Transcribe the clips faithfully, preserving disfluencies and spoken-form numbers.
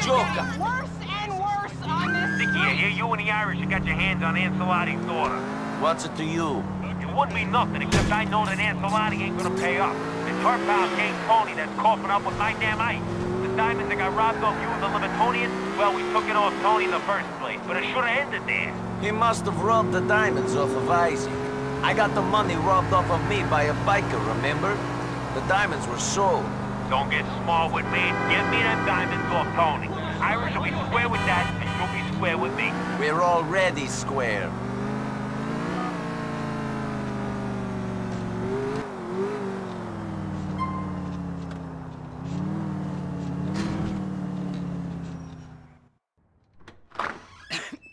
gioca. Worse and worse on this. Nicky, you, you and the Irish have got your hands on Ancelotti's daughter. What's it to you? It wouldn't be nothing, except I know that Ancelotti ain't gonna pay up. It's her pal, King Tony, that's coughing up with my damn ice. The diamonds that got robbed off you and the Limitonians, well, we took it off Tony in the first place, but it should've ended there. He must have robbed the diamonds off of Izzy. I got the money robbed off of me by a biker, remember? The diamonds were sold. Don't get smart with me. Give me them diamonds off Tony. Irish will be square with that, and you'll be square with me. We're already square.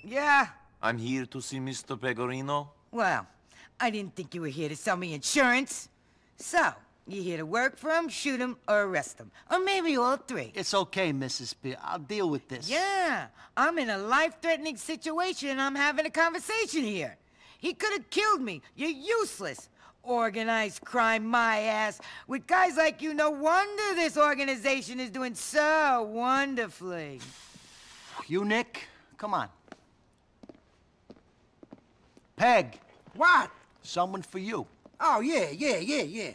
Yeah? I'm here to see Mister Pegorino. Well, I didn't think you were here to sell me insurance. So, you here to work for him, shoot him, or arrest him. Or maybe all three. It's okay, Missus B. I'll deal with this. Yeah, I'm in a life-threatening situation and I'm having a conversation here. He could have killed me. You're useless. Organized crime, my ass. With guys like you, no wonder this organization is doing so wonderfully. You, Nick? Come on. Peg. What? Someone for you. Oh, yeah, yeah, yeah, yeah.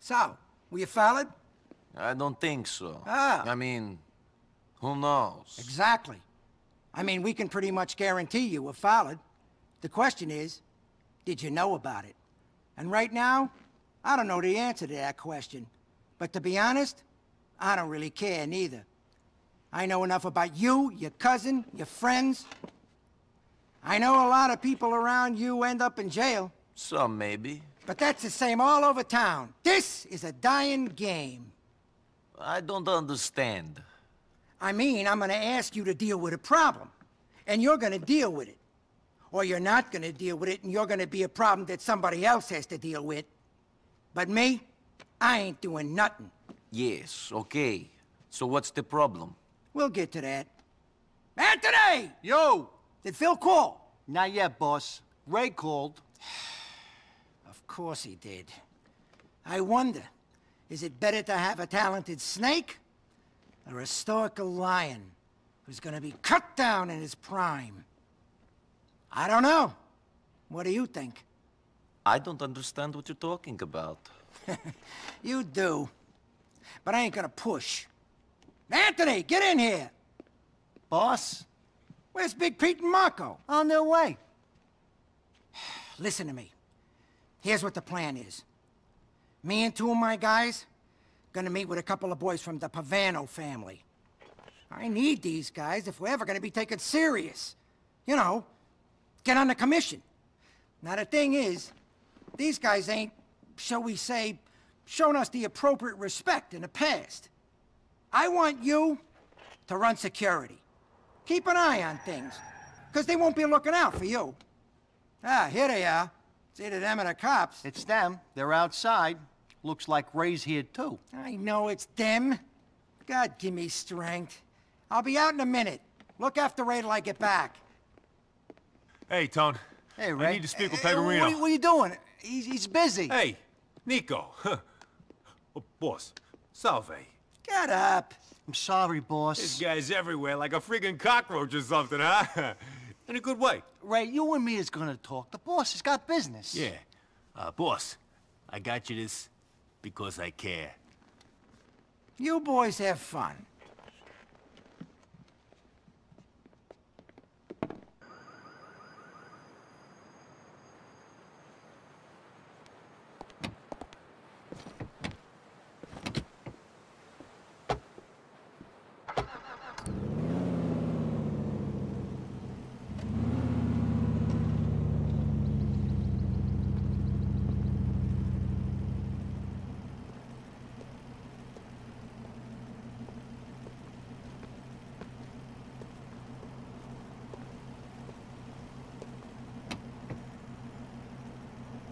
So, were you followed? I don't think so. Ah. I mean, who knows? Exactly. I mean, we can pretty much guarantee you were followed. The question is, did you know about it? And right now, I don't know the answer to that question. But to be honest, I don't really care neither. I know enough about you, your cousin, your friends. I know a lot of people around you end up in jail. Some, maybe. But that's the same all over town. This is a dying game. I don't understand. I mean, I'm gonna ask you to deal with a problem, and you're gonna deal with it. Or you're not gonna deal with it, and you're gonna be a problem that somebody else has to deal with. But me, I ain't doing nothing. Yes, okay. So what's the problem? We'll get to that. Anthony! Yo! Did Phil call? Not yet, boss. Ray called. Of course he did. I wonder, is it better to have a talented snake or a stoical lion who's gonna be cut down in his prime? I don't know. What do you think? I don't understand what you're talking about. You do. But I ain't gonna push. Anthony, get in here! Boss? Where's Big Pete and Marco? On their way. Listen to me. Here's what the plan is. Me and two of my guys gonna meet with a couple of boys from the Pavano family. I need these guys if we're ever gonna be taken serious. You know, get on the commission. Now the thing is, these guys ain't, shall we say, shown us the appropriate respect in the past. I want you to run security. Keep an eye on things, because they won't be looking out for you. Ah, here they are. It's either them or the cops. It's them. They're outside. Looks like Ray's here, too. I know it's them. God, give me strength. I'll be out in a minute. Look after Ray till I get back. Hey, Tone. Hey, Ray. I need to speak with Pegorino. What, what are you doing? He's, he's busy. Hey, Nico. Oh, boss, salve. Get up. I'm sorry, boss. This guy's everywhere like a friggin' cockroach or something, huh? In a good way. Ray, you and me is gonna talk. The boss has got business. Yeah. Uh, boss, I got you this because I care. You boys have fun.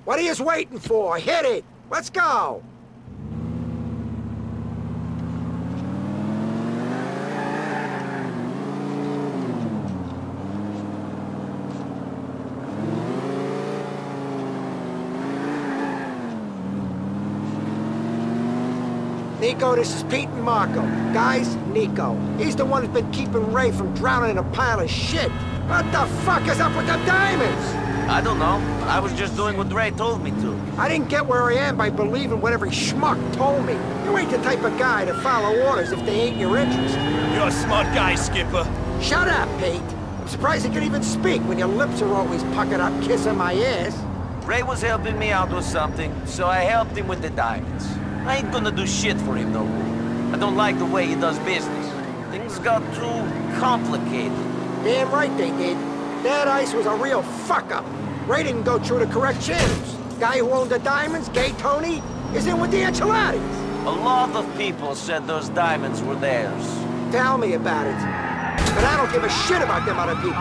What are you waiting for? Hit it! Let's go! Nico, this is Pete and Marco. Guys, Nico. He's the one who's been keeping Ray from drowning in a pile of shit. What the fuck is up with the diamonds? I don't know. I was just doing what Ray told me to. I didn't get where I am by believing whatever schmuck told me. You ain't the type of guy to follow orders if they ain't your interest. You're a smart guy, Skipper. Shut up, Pete. I'm surprised you can even speak when your lips are always puckered up kissing my ass. Ray was helping me out with something, so I helped him with the diamonds. I ain't gonna do shit for him, though. I don't like the way he does business. Things got too complicated. Damn right they did. That ice was a real fuck-up. Ray didn't go through the correct channels. Guy who owned the diamonds, Gay Tony, is in with the Ancelottis. A lot of people said those diamonds were theirs. Tell me about it. But I don't give a shit about them other people.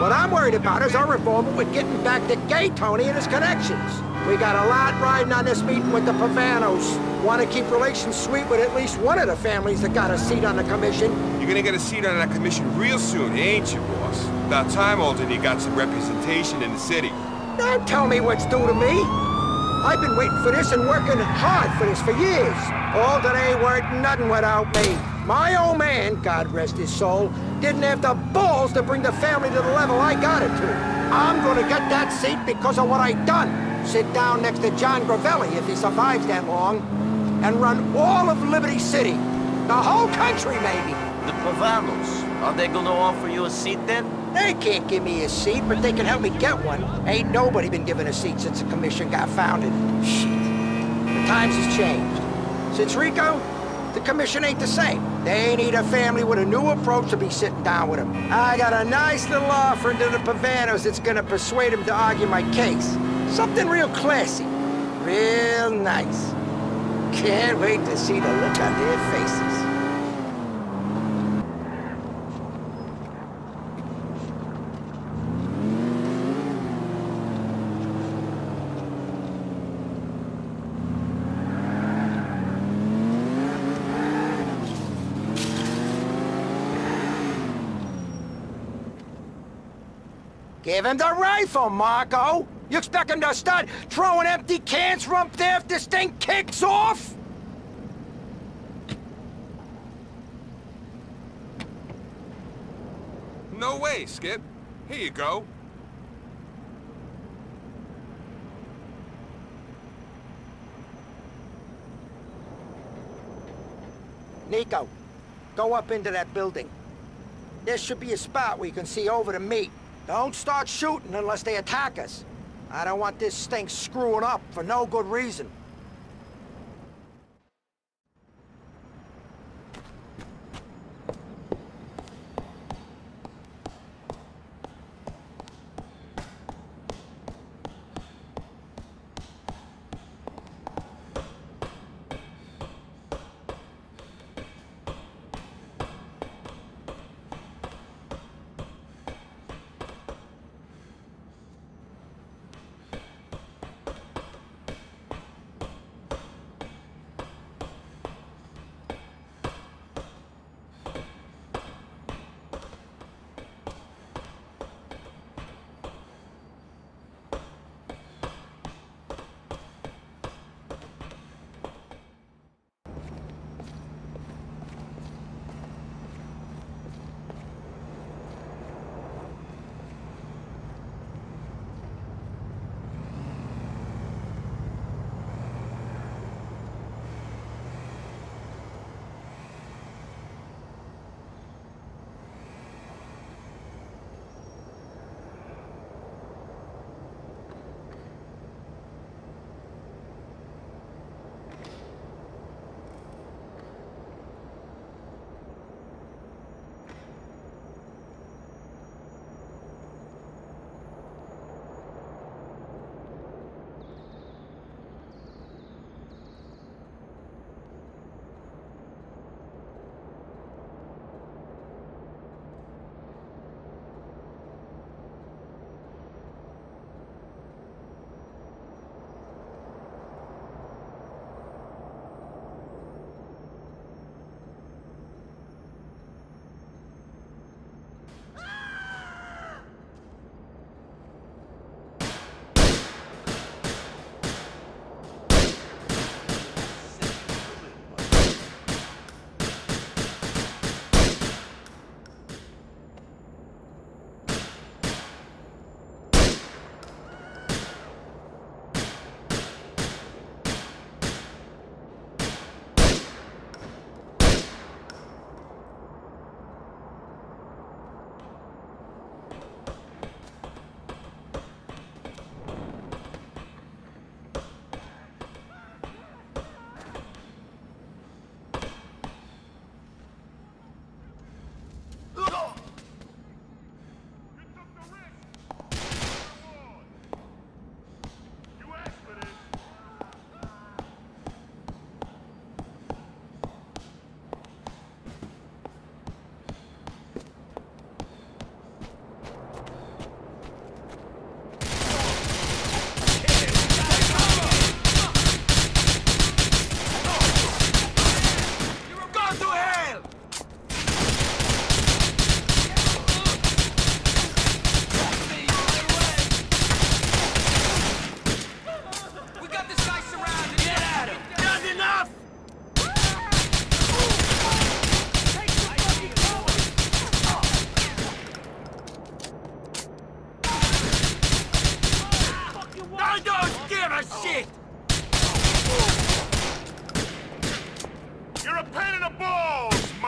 What I'm worried about is our revolver with getting back to Gay Tony and his connections. We got a lot riding on this meeting with the Pavanos. Want to keep relations sweet with at least one of the families that got a seat on the commission. You're gonna get a seat on that commission real soon, ain't you, boss? About time, Alderney, you got some representation in the city. Don't tell me what's due to me. I've been waiting for this and working hard for this for years. Alderney weren't nothing without me. My old man, God rest his soul, didn't have the balls to bring the family to the level I got it to. I'm gonna get that seat because of what I done. Sit down next to John Gravelli, if he survives that long, and run all of Liberty City. The whole country, maybe. The Pavanos, are they gonna offer you a seat then? They can't give me a seat, but they can help me get one. Ain't nobody been given a seat since the commission got founded. Shit. The times has changed. Since Rico, the commission ain't the same. They need a family with a new approach to be sitting down with them. I got a nice little offering to the Pavanos that's gonna persuade them to argue my case. Something real classy, real nice. Can't wait to see the look on their faces. Give him the rifle, Marco! You expect him to start throwing empty cans from up there if this thing kicks off? No way, Skip. Here you go. Nico, go up into that building. There should be a spot where you can see over to me. Don't start shooting unless they attack us. I don't want this thing screwing up for no good reason.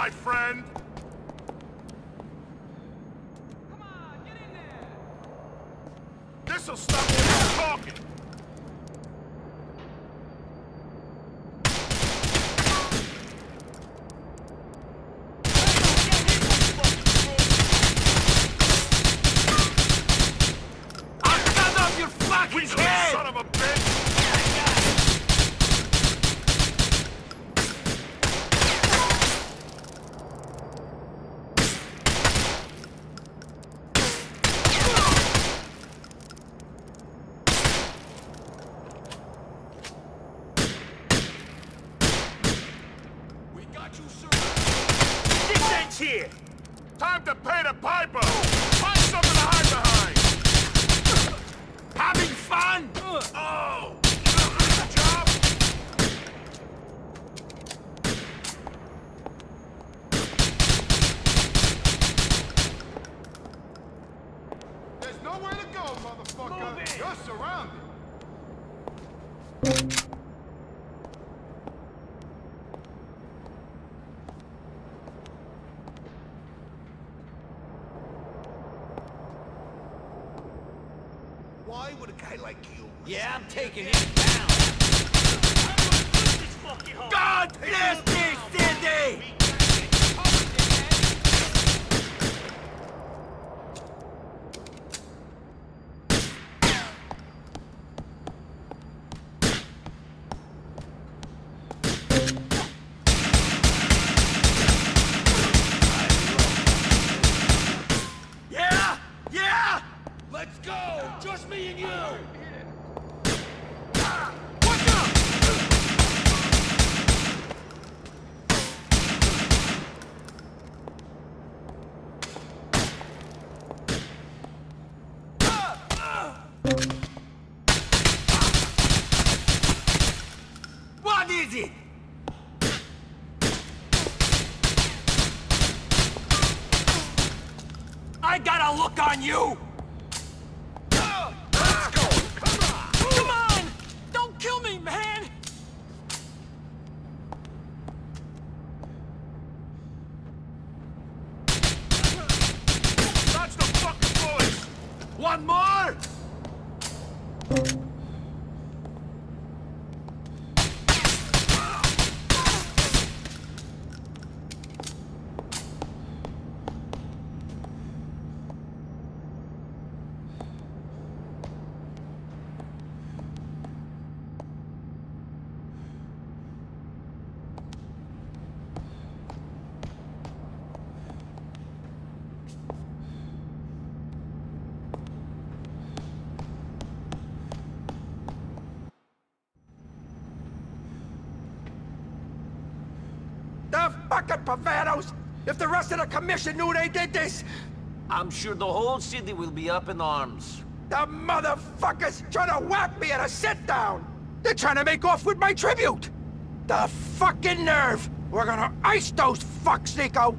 my friend! Come on, get in there! This'll stop you from talking! Yeah, I'm taking him down. God bless this city! Yeah! Yeah! Let's go! Just me and you! You! Uh, let's go! Come on! Come on! Don't kill me, man! Dodge the fucking bullets! One more! Fucking Pavanos! If the rest of the commission knew they did this! I'm sure the whole city will be up in arms. The motherfuckers trying to whack me at a sit-down! They're trying to make off with my tribute! The fucking nerve! We're gonna ice those fucks, Rico!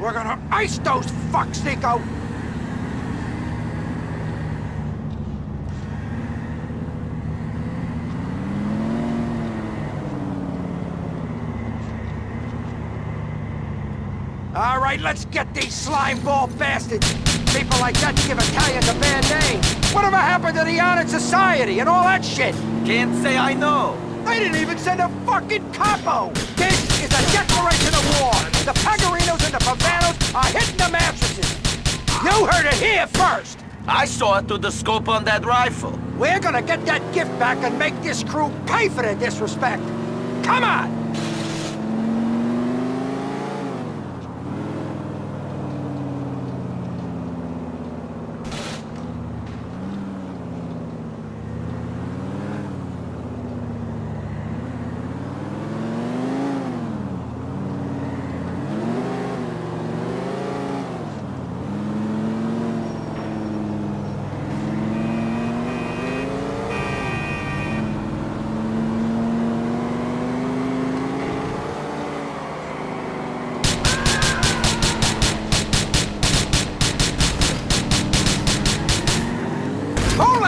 We're gonna ice those fucks, Rico! All right, let's get these slimeball bastards! People like that give Italians a bad name! Whatever happened to the Honored Society and all that shit? Can't say I know! They didn't even send a fucking capo! This is a declaration of war! The Pegorinos and the Pavanos are hitting the mattresses! You heard it here first! I saw it through the scope on that rifle. We're gonna get that gift back and make this crew pay for their disrespect! Come on!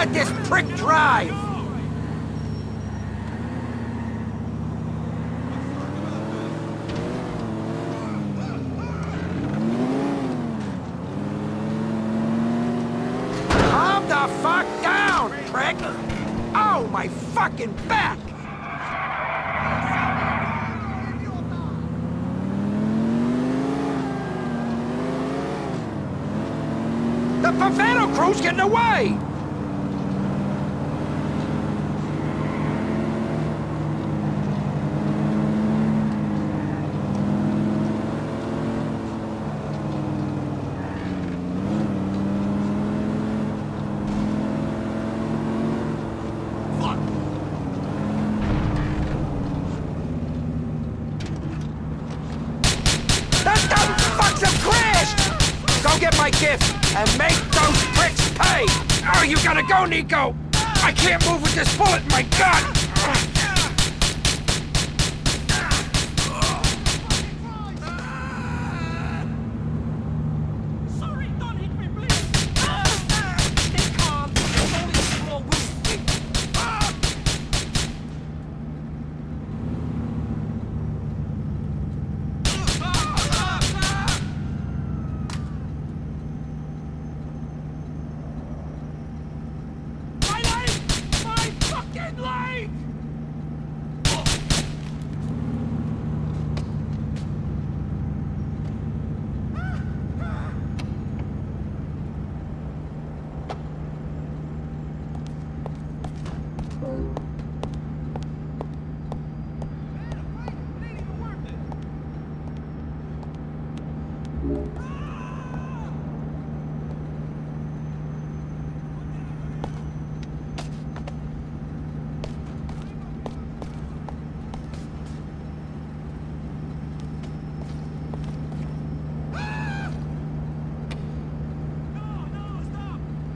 Let this prick drive! Calm the fuck down, prick! Oh, my fucking back! The Pavano crew's getting away! And make those pricks pay! Oh, you gotta go, Nico! I can't move with this bullet, my God! Sorry, don't hit me, please! Stay calm, it's only a small wound.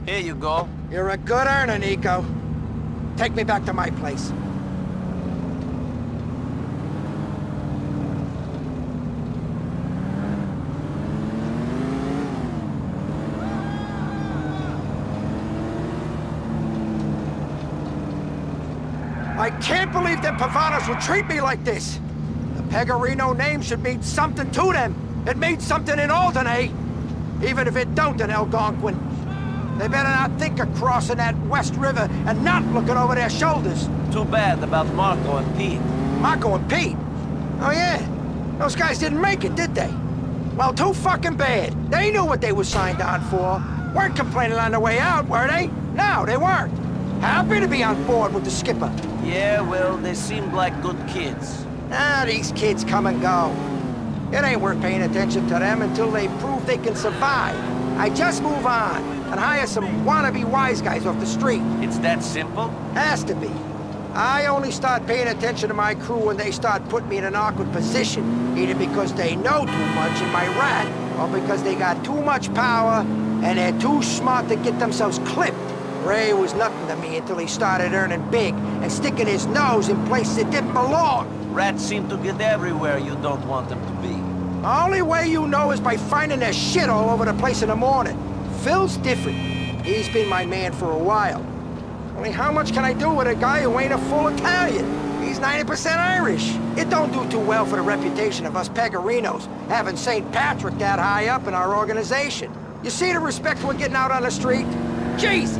Here you go. You're a good earner, Nico. Take me back to my place. I can't believe that Pavanos would treat me like this. The Pegorino name should mean something to them. It means something in Alderney. Even if it don't in Algonquin. They better not think of crossing that West River and not looking over their shoulders. Too bad about Marco and Pete. Marco and Pete? Oh, yeah. Those guys didn't make it, did they? Well, too fucking bad. They knew what they were signed on for. Weren't complaining on their way out, were they? No, they weren't. Happy to be on board with the skipper. Yeah, well, they seemed like good kids. Ah, these kids come and go. It ain't worth paying attention to them until they prove they can survive. I just move on. And hire some wannabe wise guys off the street. It's that simple? Has to be. I only start paying attention to my crew when they start putting me in an awkward position, either because they know too much in my rat, or because they got too much power, and they're too smart to get themselves clipped. Ray was nothing to me until he started earning big, and sticking his nose in places that didn't belong. Rats seem to get everywhere you don't want them to be. The only way you know is by finding their shit all over the place in the morning. Phil's different. He's been my man for a while. I mean, how much can I do with a guy who ain't a full Italian? He's ninety percent Irish. It don't do too well for the reputation of us Pegorinos, having Saint Patrick that high up in our organization. You see the respect we're getting out on the street? Jesus!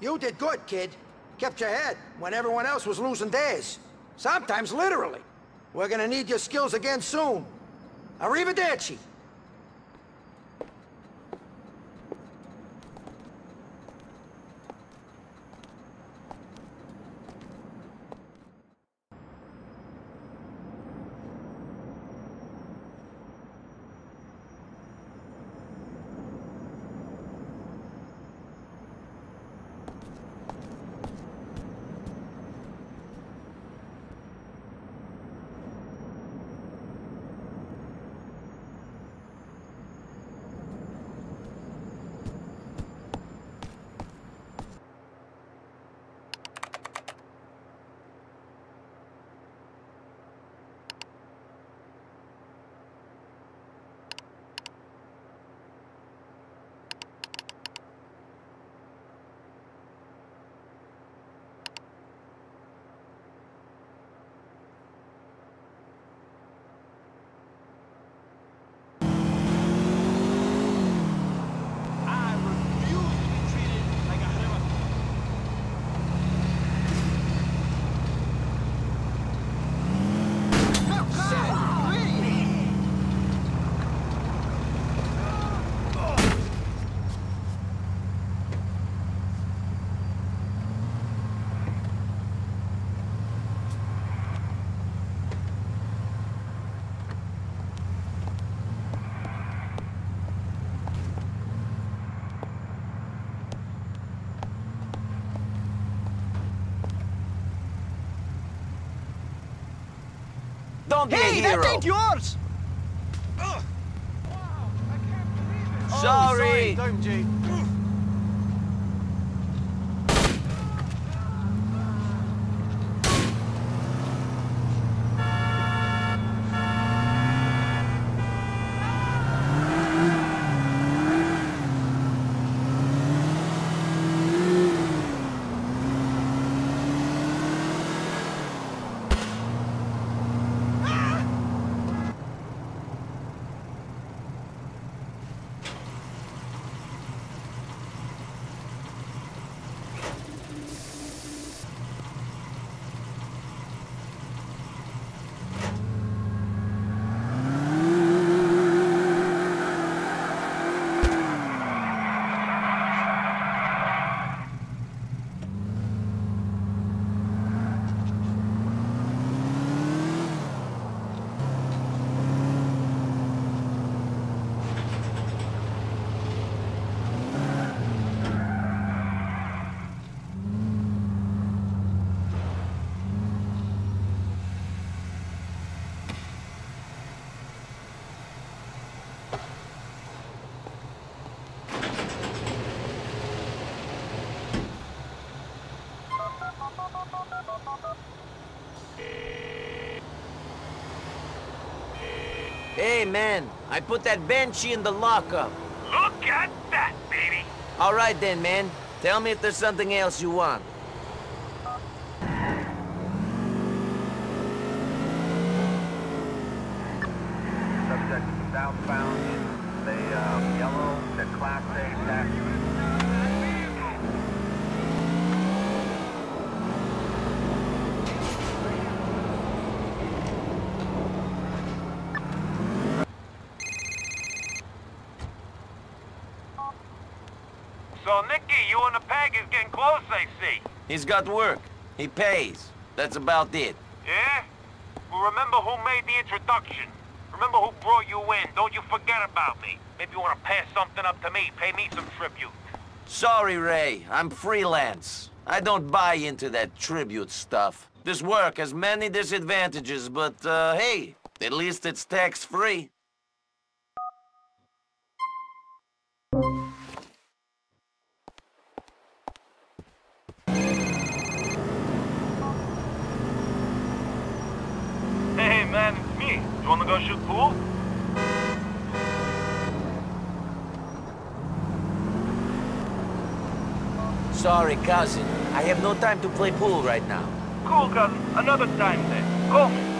You did good, kid. Kept your head when everyone else was losing theirs. Sometimes, literally. We're gonna need your skills again soon. Arrivederci. Don't be hey, a hero. Hey, that ain't yours! Ugh. Wow, I can't believe it. Oh, sorry. Sorry, Dome G. Hey, man, I put that banshee in the lockup. Look at that, baby! All right then, man. Tell me if there's something else you want. Subject southbound in the uh, yellow, the Class A taxi. He's got work. He pays. That's about it. Yeah? Well, remember who made the introduction. Remember who brought you in. Don't you forget about me. Maybe you want to pass something up to me. Pay me some tribute. Sorry, Ray. I'm freelance. I don't buy into that tribute stuff. This work has many disadvantages, but, uh, hey, at least it's tax-free. Man, it's me. You wanna go shoot pool? Sorry, cousin. I have no time to play pool right now. Cool, cousin. Another time then. Call me.